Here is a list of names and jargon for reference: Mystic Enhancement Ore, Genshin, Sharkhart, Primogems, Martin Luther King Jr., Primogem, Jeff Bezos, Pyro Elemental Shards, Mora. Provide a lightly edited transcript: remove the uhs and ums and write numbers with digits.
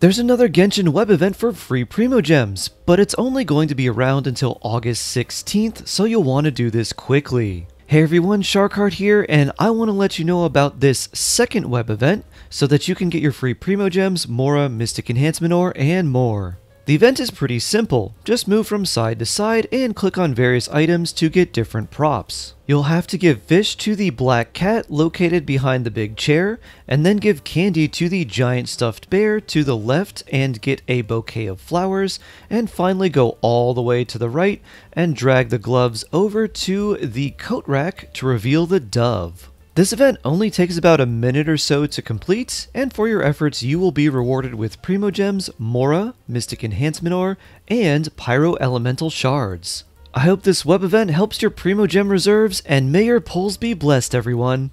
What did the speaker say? There's another Genshin web event for free Primogems, but it's only going to be around until August 16th, so you'll want to do this quickly. Hey everyone, Sharkhart here, and I want to let you know about this second web event so that you can get your free Primogems, Mora, Mystic Enhancement Ore, and more. The event is pretty simple, just move from side to side and click on various items to get different props. You'll have to give fish to the black cat located behind the big chair, and then give candy to the giant stuffed bear to the left and get a bouquet of flowers, and finally go all the way to the right and drag the gloves over to the coat rack to reveal the dove. This event only takes about a minute or so to complete, and for your efforts you will be rewarded with Primogems, Mora, Mystic Enhancement Ore, and Pyro Elemental Shards. I hope this web event helps your Primogem reserves, and may your pulls be blessed everyone!